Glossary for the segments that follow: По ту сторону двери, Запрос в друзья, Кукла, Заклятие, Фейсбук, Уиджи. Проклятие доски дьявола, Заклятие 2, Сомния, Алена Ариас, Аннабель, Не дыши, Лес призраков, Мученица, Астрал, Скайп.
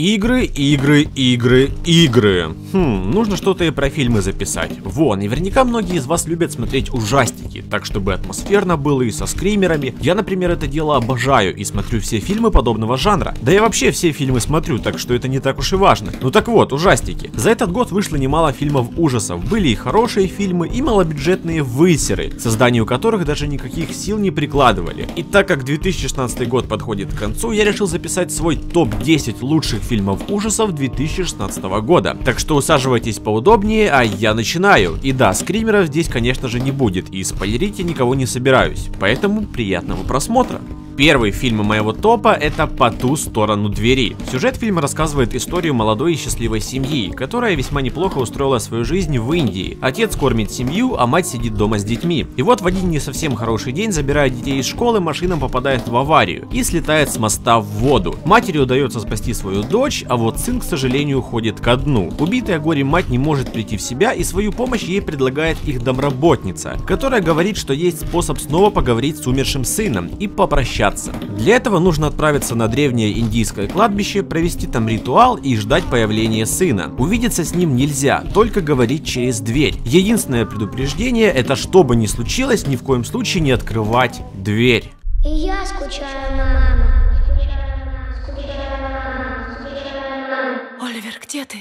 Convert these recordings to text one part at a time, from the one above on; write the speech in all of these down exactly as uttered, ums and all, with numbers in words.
Игры, игры, игры, игры. Хм, нужно что-то и про фильмы записать. Во, наверняка многие из вас любят смотреть ужастики, так чтобы атмосферно было и со скримерами. Я, например, это дело обожаю и смотрю все фильмы подобного жанра. Да я вообще все фильмы смотрю, так что это не так уж и важно. Ну так вот, ужастики. За этот год вышло немало фильмов ужасов. Были и хорошие фильмы, и малобюджетные высеры, к созданию которых даже никаких сил не прикладывали. И так как две тысячи шестнадцатый год подходит к концу, я решил записать свой топ десять лучших фильмов фильмов ужасов две тысячи шестнадцатого года. Так что усаживайтесь поудобнее, а я начинаю. И да, скримеров здесь, конечно же, не будет, и спойлерить я никого не собираюсь, поэтому приятного просмотра. Первый фильм моего топа — это «По ту сторону двери». Сюжет фильма рассказывает историю молодой и счастливой семьи, которая весьма неплохо устроила свою жизнь в Индии. Отец кормит семью, а мать сидит дома с детьми. И вот в один не совсем хороший день, забирая детей из школы, машина попадает в аварию и слетает с моста в воду. Матери удается спасти свою дочь, а вот сын, к сожалению, уходит ко дну. Убитая горем мать не может прийти в себя, и свою помощь ей предлагает их домработница, которая говорит, что есть способ снова поговорить с умершим сыном и попрощаться. Для этого нужно отправиться на древнее индийское кладбище, провести там ритуал и ждать появления сына. Увидеться с ним нельзя, только говорить через дверь. Единственное предупреждение — это что бы ни случилось, ни в коем случае не открывать дверь. И я скучаю, мама. Скучаю, мама. Скучаю, мама. Оливер, где ты?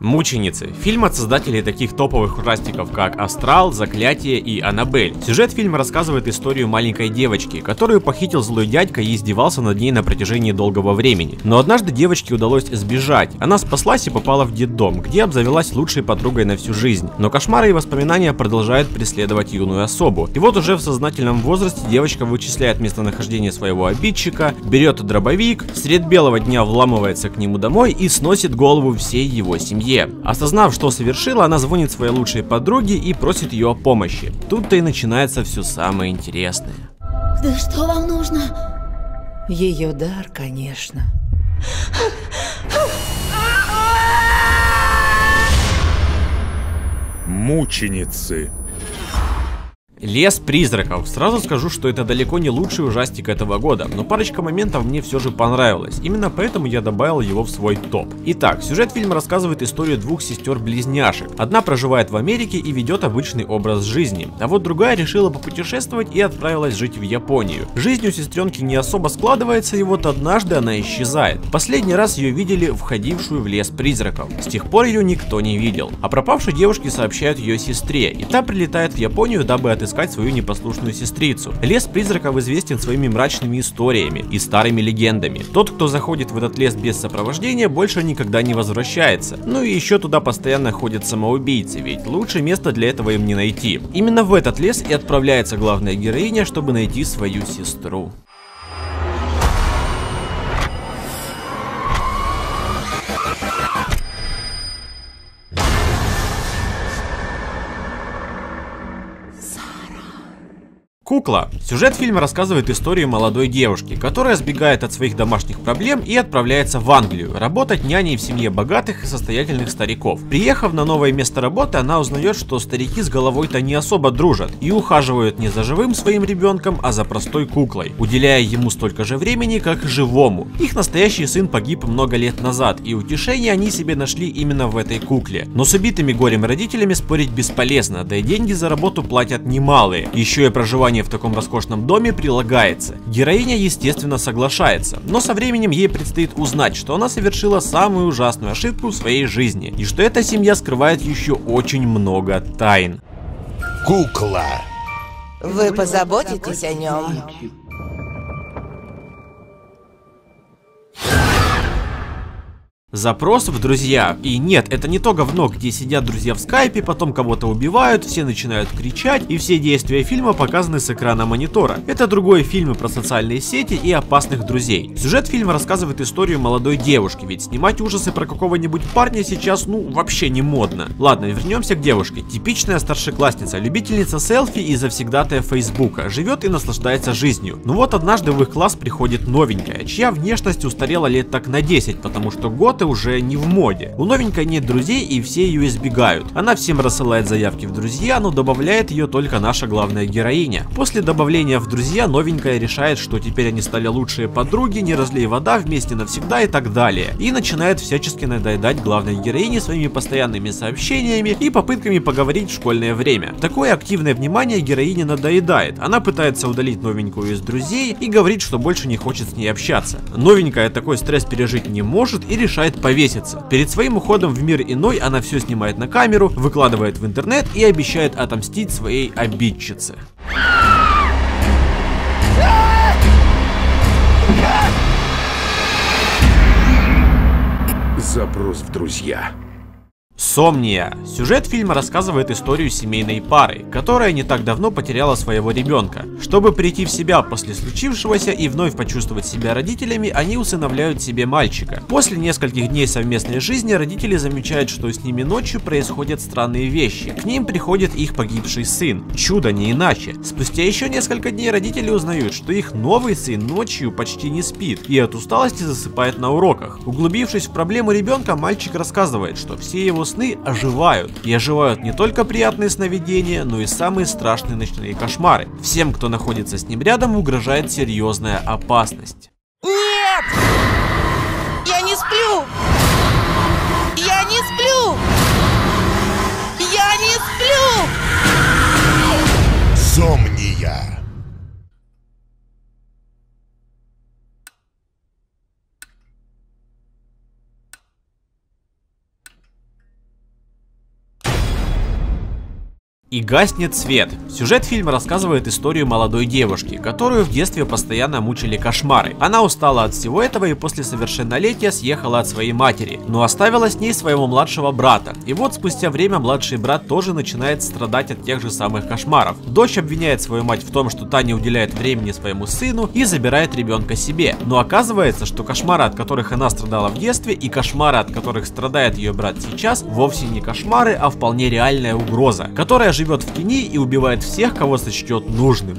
«Мученицы» — фильм от создателей таких топовых ужастиков, как «Астрал», «Заклятие» и «Аннабель». Сюжет фильма рассказывает историю маленькой девочки, которую похитил злой дядька и издевался над ней на протяжении долгого времени. Но однажды девочке удалось сбежать. Она спаслась и попала в детдом, где обзавелась лучшей подругой на всю жизнь. Но кошмары и воспоминания продолжают преследовать юную особу. И вот уже в сознательном возрасте девочка вычисляет местонахождение своего обидчика, берет дробовик, средь белого дня вламывается к нему домой и сносит голову всей его семье. Осознав, что совершила, она звонит своей лучшей подруге и просит ее о помощи. Тут-то и начинается все самое интересное. Да что вам нужно? Ее дар, конечно. Мученицы. «Лес призраков». Сразу скажу, что это далеко не лучший ужастик этого года, но парочка моментов мне все же понравилось. Именно поэтому я добавил его в свой топ. Итак, сюжет фильма рассказывает историю двух сестер-близняшек. Одна проживает в Америке и ведет обычный образ жизни, а вот другая решила попутешествовать и отправилась жить в Японию. Жизнь у сестренки не особо складывается, и вот однажды она исчезает. Последний раз ее видели входившую в лес призраков. С тех пор ее никто не видел. О пропавшей девушке сообщают ее сестре, и та прилетает в Японию, дабы отыскать свою непослушную сестрицу. Лес призраков известен своими мрачными историями и старыми легендами. Тот, кто заходит в этот лес без сопровождения, больше никогда не возвращается. Ну и еще туда постоянно ходят самоубийцы, ведь лучше места для этого им не найти. Именно в этот лес и отправляется главная героиня, чтобы найти свою сестру. «Кукла». Сюжет фильма рассказывает историю молодой девушки, которая сбегает от своих домашних проблем и отправляется в Англию работать няней в семье богатых и состоятельных стариков. Приехав на новое место работы, она узнает, что старики с головой-то не особо дружат и ухаживают не за живым своим ребенком, а за простой куклой, уделяя ему столько же времени, как и живому. Их настоящий сын погиб много лет назад, и утешение они себе нашли именно в этой кукле. Но с убитыми горем родителями спорить бесполезно, да и деньги за работу платят немалые. Еще и проживание в таком роскошном доме прилагается. Героиня, естественно, соглашается, но со временем ей предстоит узнать, что она совершила самую ужасную ошибку в своей жизни и что эта семья скрывает еще очень много тайн. Кукла. Вы позаботитесь о нем? «Запрос в друзья». И нет, это не то говно, где сидят друзья в скайпе, потом кого-то убивают, все начинают кричать, и все действия фильма показаны с экрана монитора. Это другой фильм про социальные сети и опасных друзей. Сюжет фильма рассказывает историю молодой девушки, ведь снимать ужасы про какого-нибудь парня сейчас, ну, вообще не модно. Ладно, вернемся к девушке. Типичная старшеклассница, любительница селфи и завсегдатая Фейсбука, живет и наслаждается жизнью. Но вот однажды в их класс приходит новенькая, чья внешность устарела лет так на десять, потому что год работы уже не в моде. У новенькой нет друзей, и все ее избегают. Она всем рассылает заявки в друзья, но добавляет ее только наша главная героиня. После добавления в друзья новенькая решает, что теперь они стали лучшие подруги, не разлей вода, вместе навсегда и так далее. И начинает всячески надоедать главной героине своими постоянными сообщениями и попытками поговорить в школьное время. Такое активное внимание героине надоедает. Она пытается удалить новенькую из друзей и говорит, что больше не хочет с ней общаться. Новенькая такой стресс пережить не может и решает повеситься. Перед своим уходом в мир иной она все снимает на камеру, выкладывает в интернет и обещает отомстить своей обидчице. Запрос в друзья. Сомния. Сюжет фильма рассказывает историю семейной пары, которая не так давно потеряла своего ребенка. Чтобы прийти в себя после случившегося и вновь почувствовать себя родителями, они усыновляют себе мальчика. После нескольких дней совместной жизни родители замечают, что с ними ночью происходят странные вещи. К ним приходит их погибший сын. Чудо не иначе. Спустя еще несколько дней родители узнают, что их новый сын ночью почти не спит и от усталости засыпает на уроках. Углубившись в проблему ребенка, мальчик рассказывает, что все его сны оживают. И оживают не только приятные сновидения, но и самые страшные ночные кошмары. Всем, кто находится с ним рядом, угрожает серьезная опасность. Нет! Я не сплю! Я не сплю! Я не сплю! Сомния. И гаснет свет. Сюжет фильма рассказывает историю молодой девушки, которую в детстве постоянно мучили кошмары. Она устала от всего этого и после совершеннолетия съехала от своей матери, но оставила с ней своего младшего брата. И вот спустя время младший брат тоже начинает страдать от тех же самых кошмаров. Дочь обвиняет свою мать в том, что та не уделяет времени своему сыну и забирает ребенка себе. Но оказывается, что кошмары, от которых она страдала в детстве, и кошмары, от которых страдает ее брат сейчас, вовсе не кошмары, а вполне реальная угроза, которая же живет в тени и убивает всех, кого сочтет нужным.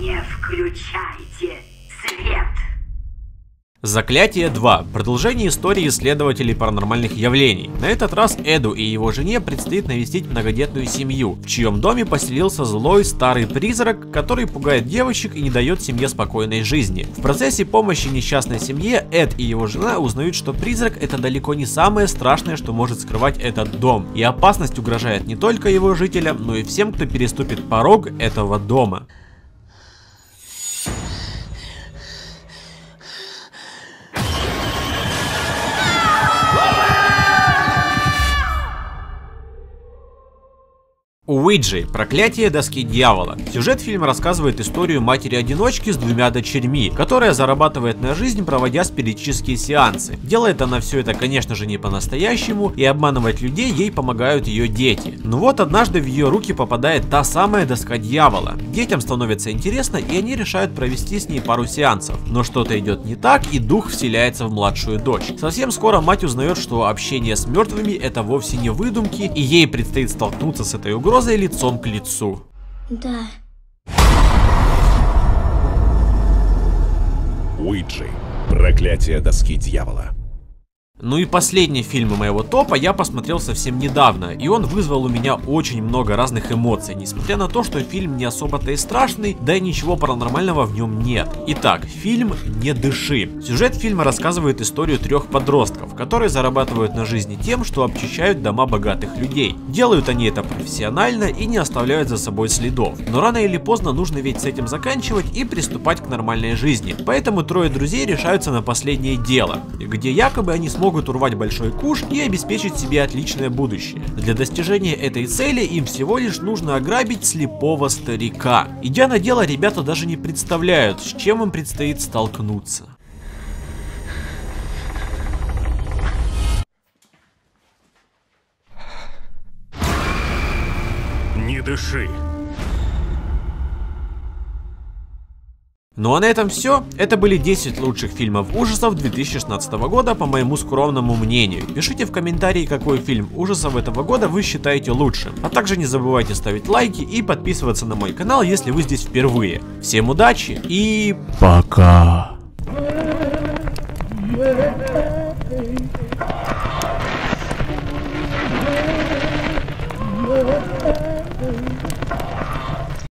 Не включайте свет. Заклятие два. Продолжение истории исследователей паранормальных явлений. На этот раз Эду и его жене предстоит навестить многодетную семью, в чьем доме поселился злой старый призрак, который пугает девочек и не дает семье спокойной жизни. В процессе помощи несчастной семье Эд и его жена узнают, что призрак — это далеко не самое страшное, что может скрывать этот дом. И опасность угрожает не только его жителям, но и всем, кто переступит порог этого дома. Уиджи. Проклятие доски дьявола. Сюжет фильма рассказывает историю матери-одиночки с двумя дочерьми, которая зарабатывает на жизнь, проводя спиритические сеансы. Делает она все это, конечно же, не по-настоящему, и обманывать людей ей помогают ее дети. Но вот однажды в ее руки попадает та самая доска дьявола. Детям становится интересно, и они решают провести с ней пару сеансов. Но что-то идет не так, и дух вселяется в младшую дочь. Совсем скоро мать узнает, что общение с мертвыми — это вовсе не выдумки, и ей предстоит столкнуться с этой угрозой лицом к лицу. Да. Уиджи. Проклятие доски дьявола. Ну и последний фильм моего топа я посмотрел совсем недавно, и он вызвал у меня очень много разных эмоций, несмотря на то, что фильм не особо-то и страшный, да и ничего паранормального в нем нет. Итак, фильм «Не дыши». Сюжет фильма рассказывает историю трех подростков, которые зарабатывают на жизни тем, что обчищают дома богатых людей. Делают они это профессионально и не оставляют за собой следов. Но рано или поздно нужно ведь с этим заканчивать и приступать к нормальной жизни. Поэтому трое друзей решаются на последнее дело, где якобы они смогут могут урвать большой куш и обеспечить себе отличное будущее. Для достижения этой цели им всего лишь нужно ограбить слепого старика. Идя на дело, ребята даже не представляют, с чем им предстоит столкнуться. Не дыши. Ну а на этом все. Это были десять лучших фильмов ужасов две тысячи шестнадцатого года, по моему скромному мнению. Пишите в комментарии, какой фильм ужасов этого года вы считаете лучшим. А также не забывайте ставить лайки и подписываться на мой канал, если вы здесь впервые. Всем удачи и пока!